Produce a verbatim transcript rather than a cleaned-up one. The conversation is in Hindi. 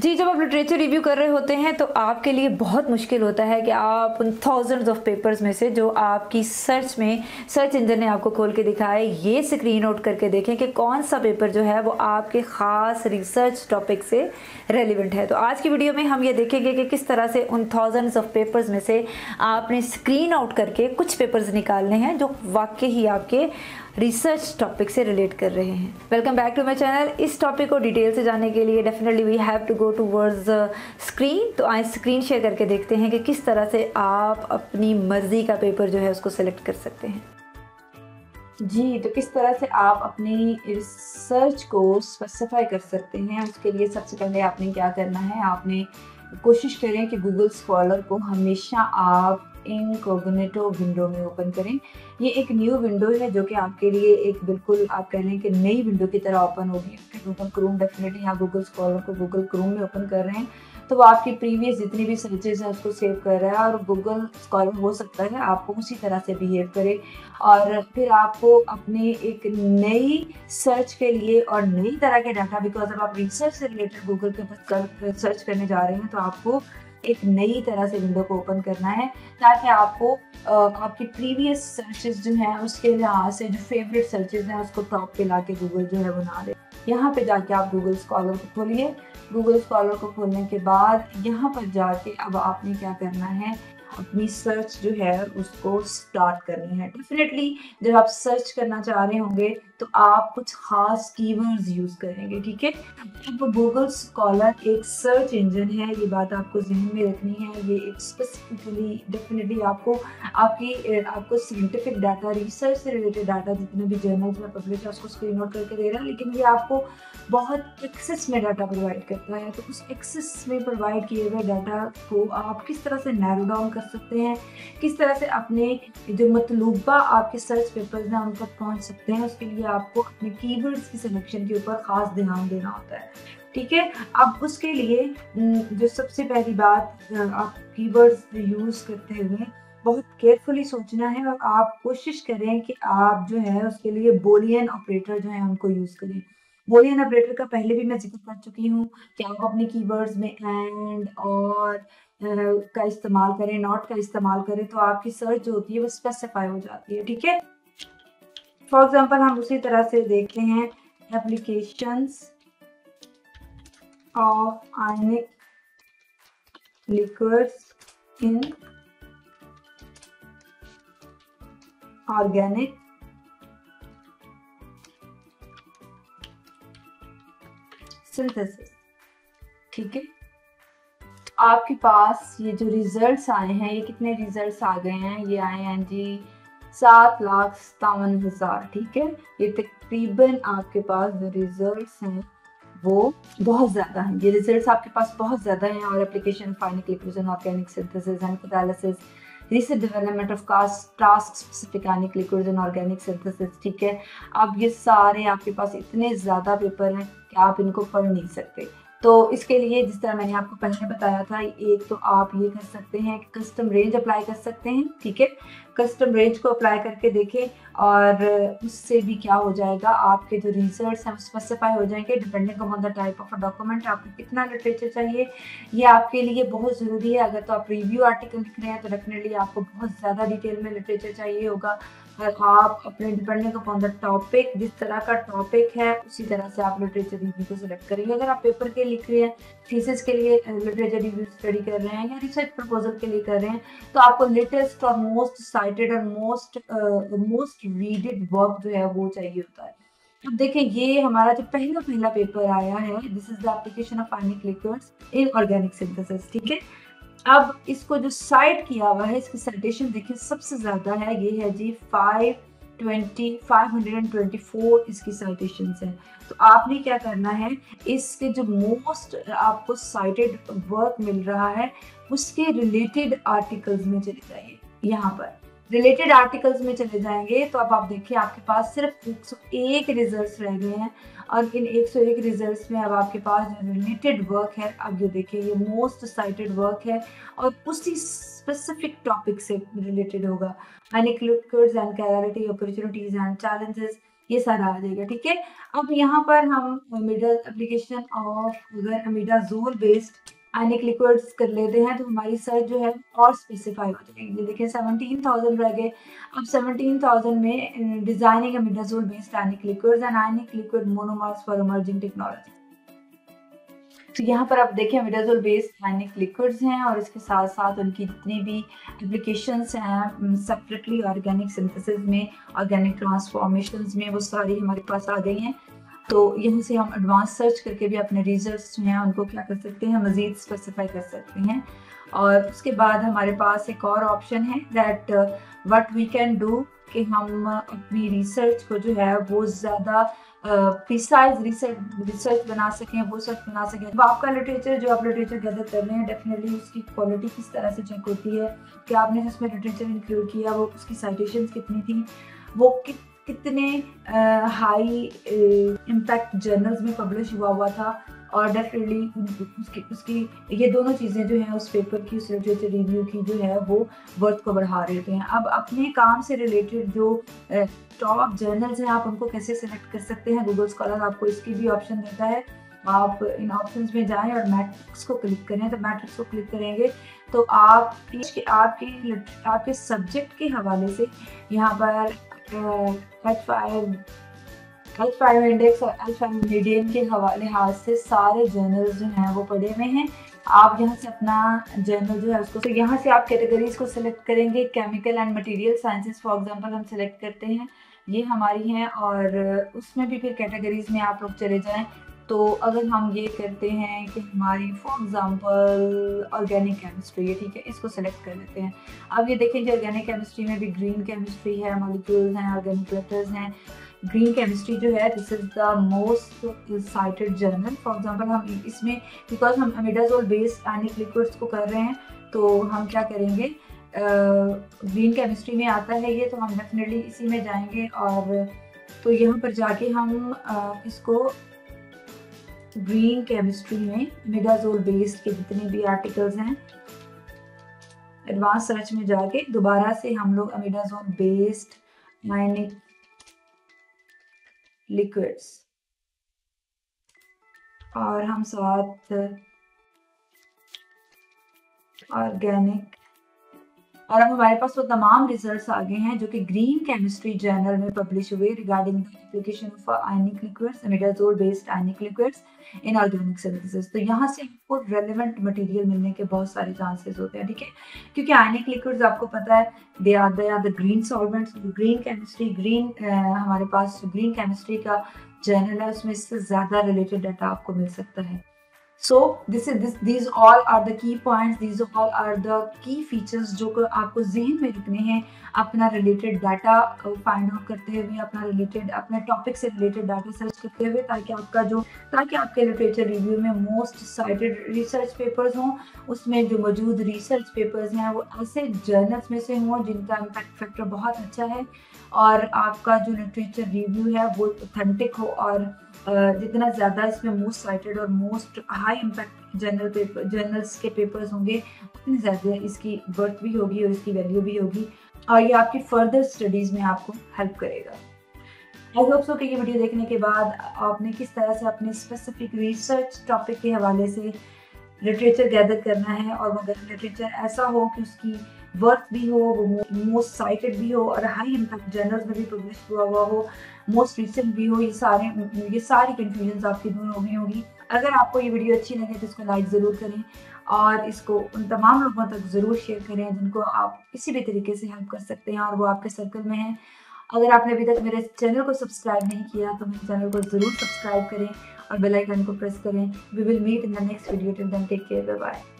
जी, जब आप लिटरेचर रिव्यू कर रहे होते हैं तो आपके लिए बहुत मुश्किल होता है कि आप उन थाउजेंड्स ऑफ पेपर्स में से जो आपकी सर्च में सर्च इंजन ने आपको खोल के दिखाए, ये स्क्रीन आउट करके देखें कि कौन सा पेपर जो है वो आपके ख़ास रिसर्च टॉपिक से रेलिवेंट है। तो आज की वीडियो में हम ये देखेंगे कि किस तरह से उन थाउजेंड्स ऑफ पेपर्स में से आपने स्क्रीन आउट करके कुछ पेपर्स निकालने हैं जो वाकई ही आपके रिसर्च टॉपिक से रिलेट कर रहे हैं। Welcome back to my channel. इस टॉपिक को डिटेल से जानने के लिए definitely we have to go towards screen. तो आज स्क्रीन शेयर करके देखते हैं कि किस तरह से आप अपनी मर्जी का पेपर जो है उसको सेलेक्ट कर सकते हैं। जी, तो किस तरह से आप अपनी रिसर्च को स्पेसिफाई कर सकते हैं, उसके लिए सबसे पहले आपने क्या करना है, आपने कोशिश करें कि गूगल स्कॉलर को हमेशा आप इनकॉग्निटो विंडो में ओपन करें। ये एक न्यू विंडो है जो कि आपके लिए एक बिल्कुल आप कह लें कि नई विंडो की तरह ओपन होगी। गूगल क्रोम डेफिनेटली यहाँ गूगल स्कॉलर को गूगल क्रोम में ओपन कर रहे हैं तो वो आपकी प्रीवियस जितनी भी सर्चेज हैं उसको सेव कर रहा है और गूगल स्कॉलर हो सकता है आपको उसी तरह से बिहेव करे और फिर आपको अपने एक नई सर्च के लिए और नई तरह के डाटा, बिकॉज अब आप रिसर्च से रिलेटेड गूगल के ऊपर सर्च करने जा रहे हैं तो आपको एक नई तरह से विंडो को ओपन करना है ताकि आपको आपकी प्रीवियस सर्चेज जो हैं उसके लिहाज से जो फेवरेट सर्चेज हैं उसको टॉप पे लाके गूगल जो है बना दे। यहाँ पे जाके आप गूगल स्कॉलर को खोलिए। गूगल स्कॉलर को खोलने के बाद यहाँ पर जाके अब आपने क्या करना है, अपनी सर्च जो है उसको स्टार्ट करनी है। डेफिनेटली जब आप सर्च करना चाह रहे होंगे तो आप कुछ खास कीवर्ड्स यूज़ करेंगे, ठीक है। अब गूगल स्कॉलर एक सर्च इंजन है, ये बात आपको जहन में रखनी है। ये एक स्पेसिफिकली डेफिनेटली आपको आपकी आपको साइंटिफिक डाटा, रिसर्च से रिलेटेड डाटा जितने भी जर्नल्स में पब्लिश है उसको स्क्रीन आउट करके दे रहा है, लेकिन ये आपको बहुत एक्सेस में डाटा प्रोवाइड करता है। तो उस एक्सेस में प्रोवाइड किए हुए डाटा को आप किस तरह से नैरो डाउन कर सकते हैं, किस तरह से अपने जो मतलूबा आपके सर्च पेपर्स हैं उन तक पहुँच सकते हैं, उसके लिए आपको अपने कीवर्ड्स की सिलेक्शन के ऊपर खास ध्यान देना होता है, ठीक है। अब उसके लिए जो सबसे पहली बात, आप कीवर्ड्स यूज़ करते हुए बहुत केयरफुली सोचना है और आप कोशिश करें कि आप जो है उसके लिए बोलियन ऑपरेटर जो है उनको यूज़ करें। बोलियन ऑपरेटर का पहले भी मैं जिक्र कर चुकी हूँ कि आप अपने कीवर्ड्स में एंड और का इस्तेमाल करें, नॉट का इस्तेमाल करें, तो आपकी सर्च जो होती है वो स्पेसिफाई हो जाती है, ठीक है। फॉर एग्जाम्पल हम उसी तरह से देखते हैं applications of ionic liquids in organic synthesis, ठीक है। आपके पास ये जो रिजल्ट्स आए हैं, ये कितने रिजल्ट्स आ गए हैं, ये आए हैं जी सात लाख सतावन हजार, ठीक है। ये तकरीबन आपके पास जो रिजल्ट्स हैं वो बहुत ज़्यादा हैं, ये रिजल्ट्स आपके पास बहुत ज़्यादा हैं। और application of ionic liquids organic synthesis and catalysis, research development of task specific ionic liquids and organic synthesis, ठीक है। अब ये सारे आपके पास इतने ज़्यादा पेपर हैं कि आप इनको पढ़ नहीं सकते। तो इसके लिए जिस तरह मैंने आपको पहले बताया था, एक तो आप ये कर सकते हैं कि कस्टम रेंज अप्लाई कर सकते हैं, ठीक है। कस्टम रेंज को अप्लाई करके देखें और उससे भी क्या हो जाएगा, आपके जो रिजल्ट्स हैं स्पेसिफाई हो जाएंगे। Depending on the type of a document आपको कितना लिटरेचर चाहिए, ये आपके लिए बहुत ज़रूरी है। अगर तो आप रिव्यू आर्टिकल लिख रहे हैं तो डेफिनेटली आपको बहुत ज़्यादा डिटेल में लिटरेचर चाहिए होगा। अगर आप अपने डिपेंडिंग अपॉन द टॉपिक, जिस तरह का टॉपिक है उसी तरह से आप लिटरेचर रिव्यू को सिलेक्ट करेंगे। अगर आप पेपर के लिख रहे हैं, थीसिस के लिए लिटरेचर रिव्यू स्टडी कर रहे हैं या रिसर्च प्रपोजल के लिए कर रहे हैं, तो आपको लेटेस्ट और मोस्ट साइटेड और मोस्ट मोस्ट रीडेड वर्क जो है वो चाहिए होता है। अब देखें, ये हमारा जो पहला पहला पेपर आया है, this is the application of ionic liquids in organic synthesis, ठीक है। अब इसको जो साइट किया हुआ है, इसकी साइटेशन देखिए सबसे ज़्यादा है, ये है G five twenty five twenty four इसकी साइटेशंस हैं। तो आपने क्या करना है, इसके जो मोस्ट आपको साइटेड वर्क मिल रहा है उसके रिलेटेड आर्टिकल्स में चले जाइए। यहाँ पर रिलेटेड आर्टिकल्स में चले जाएंगे तो अब आप देखिए आपके पास सिर्फ एक सौ एक रिजल्ट्स रह गए हैं और इन एक सौ एक रिजल्ट्स में अब आपके पास जो रिलेटेड वर्क है, अब ये देखिए ये मोस्ट साइटेड वर्क है और उसी स्पेसिफिक टॉपिक से रिलेटेड होगा। Ionic liquids and catalytic opportunities and challenges, ये सारा आ जाएगा। ठीक है, अब यहाँ पर हम अमीडा एप्लीकेशन ऑफ अगर अमीडाजोल बेस्ड आयनिक लिक्विड्स कर लेते हैं तो हमारी सर्च जो है और स्पेसिफाई हो जाएगी। देखिए सत्रह हज़ार रह गए। अब सत्रह हज़ार में designing imidazole based ionic liquids and ionic liquid monomers for emerging technology. तो यहाँ पर आप देखें अमीडाजोल बेस्ड आयनिक लिक्विड्स हैं और इसके साथ साथ उनकी जितनी भी एप्लीकेशंस हैं सेपरेटली ऑर्गेनिक सिंथेसिस में, ऑर्गेनिक ट्रांसफॉर्मेशंस में, वो सारी हमारे पास आ गई हैं। तो यहाँ से हम एडवांस सर्च करके भी अपने रिजल्ट्स हैं उनको क्या कर सकते हैं, मज़ीद स्पेसिफाई कर सकते हैं। और उसके बाद हमारे पास एक और ऑप्शन है that what we can do, कि हम अपनी रिसर्च को जो है वो ज़्यादा प्रिसाइज रिसर्च रिसर्च बना सकें, वो सर्च बना सकें। अब आपका लिटरेचर जो आप लिटरेचर गैदर कर रहे हैं डेफिनेटली उसकी क्वालिटी किस तरह से चेक होती है, कि आपने जिसमें लिटरेचर इंक्लूड किया वो उसकी साइटेशन कितनी थी, वो कि कितने हाई इम्पैक्ट जर्नल्स में पब्लिश हुआ हुआ था। और डेफिनेटली उसकी उसकी ये दोनों चीज़ें जो हैं उस पेपर की, उस लिटरेचर रिव्यू की जो है वो वर्थ को बढ़ा रहे हैं। अब अपने काम से रिलेटेड जो टॉप जर्नल्स हैं आप उनको कैसे सेलेक्ट कर सकते हैं, गूगल स्कॉलर आपको इसकी भी ऑप्शन देता है। आप इन ऑप्शंस में जाएं और मैट्रिक्स को क्लिक करें। तो मैट्रिक्स को क्लिक करेंगे तो आप आपके आपके सब्जेक्ट के हवाले से यहाँ पर H five H five index और एच फाइव मीडियन के हवाले लिहाज से सारे जर्नल्स जो हैं वो पढ़े हुए हैं। आप यहाँ से अपना जर्नल जो है उसको, तो यहाँ से आप कैटेगरीज को सिलेक्ट करेंगे। Chemical and material sciences for example हम सिलेक्ट करते हैं, ये हमारी हैं। और उसमें भी फिर कैटेगरीज में आप लोग चले जाएँ तो अगर हम ये करते हैं कि हमारी फॉर एग्जांपल ऑर्गेनिक केमिस्ट्री है, ठीक है, इसको सेलेक्ट कर लेते हैं। अब ये देखें कि ऑर्गेनिक केमिस्ट्री में भी ग्रीन केमिस्ट्री है, मॉलिक्यूल्स हैं, ऑर्गेनिक क्लस्टर्स हैं। ग्रीन केमिस्ट्री जो है this is the most cited journal. For example हम इसमें बिकॉज हम अमीडाजोल बेस्ड आयनिक लिक्विड्स को कर रहे हैं तो हम क्या करेंगे, ग्रीन uh, केमिस्ट्री में आता है ये, तो हम डेफिनेटली इसी में जाएंगे। और तो यहाँ पर जाके हम uh, इसको ग्रीन केमिस्ट्री में अमीडाजोल बेस्ड के जितने भी आर्टिकल्स हैं एडवांस सर्च में जाके दोबारा से हम लोग अमीडाजोल बेस्ड आयनिक लिक्विड्स और हम साथ ऑर्गेनिक, और अब हमारे पास वो तमाम रिजल्ट्स आ गए हैं जो कि ग्रीन केमिस्ट्री जर्नल में पब्लिश हुए regarding the application of ionic liquids imidazole based ionic liquids in organic services. तो यहाँ से आपको रेलेवेंट मटेरियल मिलने के बहुत सारे चांसेस होते हैं। ठीक है, क्योंकि आयनिक लिक्विड्स आपको पता है they are they are the green solvents. Green chemistry green हमारे पास ग्रीन केमिस्ट्री का जर्नल है, उसमें इससे ज़्यादा रिलेटेड डाटा आपको मिल सकता है। So this is this these all are the key points, these all are the key features जो को आपको जहन में रखने हैं अपना related data find out करते हुए, अपना related अपने topic से related data search करते हुए, ताकि आपका जो ताकि आपके literature review में most cited research papers हों, उसमें जो मौजूद research papers हैं वो ऐसे journals में से हों जिनका impact factor बहुत अच्छा है और आपका जो literature review है वो authentic हो। और जितना ज़्यादा इसमें मोस्ट साइटेड और most high impact journal paper journals के पेपर्स होंगे उतनी ज़्यादा इसकी वर्थ भी होगी और इसकी वैल्यू भी होगी और ये आपकी फर्दर स्टडीज़ में आपको हेल्प करेगा। आई होप सो कि ये वीडियो देखने के बाद आपने किस तरह से अपने स्पेसिफिक रिसर्च टॉपिक के हवाले से लिटरेचर गैदर करना है और वो लिटरेचर ऐसा हो कि उसकी वर्थ भी हो, वो मोस्ट साइटेड भी हो और हाई इम्पैक्ट जर्नल्स में भी पब्लिश हुआ हुआ हो, मोस्ट रिसेंट भी हो। ये सारे ये सारी कन्फ्यूजन्स आपकी दूर हो गई होंगी। अगर आपको ये वीडियो अच्छी लगे तो इसको लाइक ज़रूर करें और इसको उन तमाम लोगों तक ज़रूर शेयर करें जिनको आप किसी भी तरीके से हेल्प कर सकते हैं और वो आपके सर्कल में हैं। अगर आपने अभी तक मेरे चैनल को सब्सक्राइब नहीं किया तो मेरे चैनल को ज़रूर सब्सक्राइब करें और बेल आइकन को प्रेस करें। We will meet in the next video. Till then take care, bye bye.